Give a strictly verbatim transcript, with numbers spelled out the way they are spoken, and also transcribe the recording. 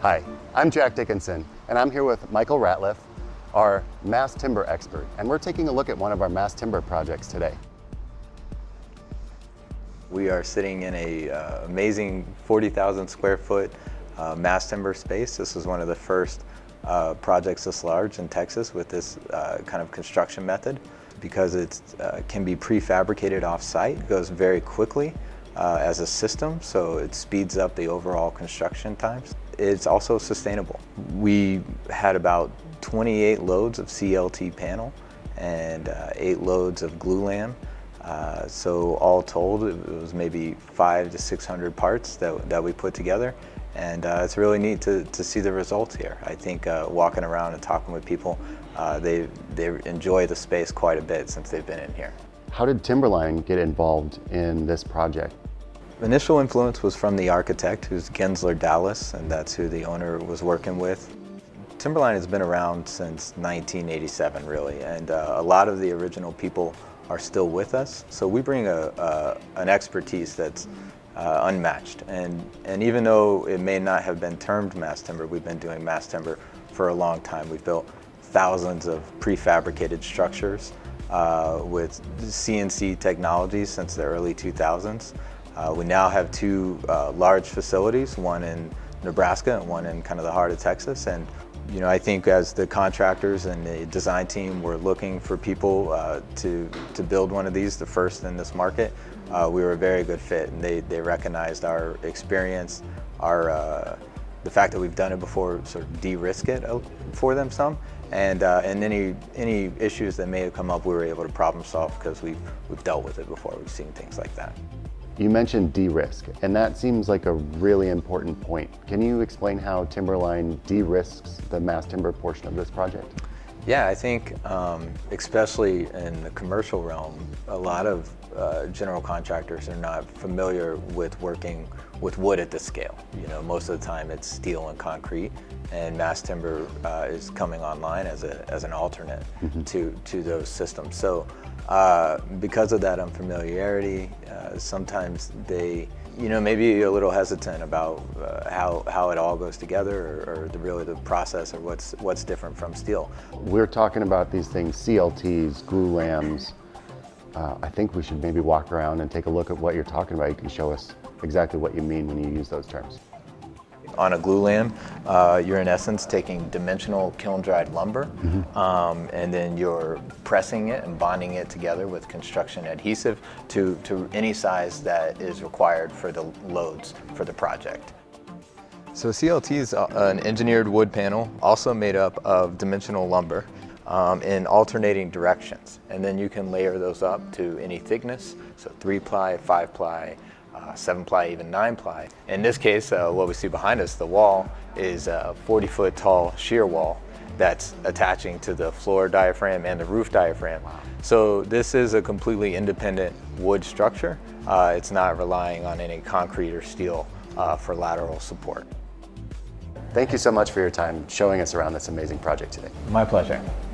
Hi, I'm Jack Dickinson, and I'm here with Michael Ratliff, our mass timber expert, and we're taking a look at one of our mass timber projects today. We are sitting in an uh, amazing forty thousand square foot uh, mass timber space. This is one of the first uh, projects this large in Texas with this uh, kind of construction method. Because it uh, can be prefabricated off-site, it goes very quickly uh, as a system, so it speeds up the overall construction times. It's also sustainable. We had about twenty-eight loads of C L T panel and uh, eight loads of glulam. Uh, so all told, it was maybe five to six hundred parts that, that we put together. And uh, it's really neat to, to see the results here. I think uh, walking around and talking with people, uh, they, they enjoy the space quite a bit since they've been in here. How did Timberlyne get involved in this project? The initial influence was from the architect, who's Gensler Dallas, and that's who the owner was working with. Timberlyne has been around since nineteen eighty-seven, really, and uh, a lot of the original people are still with us. So we bring a, a, an expertise that's Uh, unmatched, and and even though it may not have been termed mass timber, we've been doing mass timber for a long time. We've built thousands of prefabricated structures uh, with C N C technology since the early two thousands. Uh, we now have two uh, large facilities, one in Nebraska and one in kind of the heart of Texas. And you know, I think as the contractors and the design team were looking for people uh, to to build one of these, the first in this market. Uh, we were a very good fit, and they, they recognized our experience, our, uh, the fact that we've done it before sort of de-risk it for them some, and, uh, and any, any issues that may have come up, we were able to problem solve because we've, we've dealt with it before, we've seen things like that. You mentioned de-risk, and that seems like a really important point. Can you explain how Timberlyne de-risks the mass timber portion of this project? Yeah, I think, um, especially in the commercial realm, a lot of uh, general contractors are not familiar with working with wood at this scale. You know, most of the time it's steel and concrete, and mass timber uh, is coming online as a as an alternate mm-hmm. to to those systems. So, uh, because of that unfamiliarity, uh, sometimes they, you know, maybe a little hesitant about uh, how how it all goes together, or, or the, really the process, or what's what's different from steel. We're talking about these things: C L Ts, glulams. Uh, I think we should maybe walk around and take a look at what you're talking about. You can show us exactly what you mean when you use those terms. On a glulam, uh, you're in essence taking dimensional kiln-dried lumber, mm-hmm. um, and then you're pressing it and bonding it together with construction adhesive to, to any size that is required for the loads for the project. So C L T is an engineered wood panel, also made up of dimensional lumber um, in alternating directions. And then you can layer those up to any thickness, so three ply, five ply, Uh, seven ply, even nine ply. In this case, uh, what we see behind us, the wall, is a forty foot tall shear wall that's attaching to the floor diaphragm and the roof diaphragm. Wow. So this is a completely independent wood structure. Uh, it's not relying on any concrete or steel uh, for lateral support. Thank you so much for your time showing us around this amazing project today. My pleasure.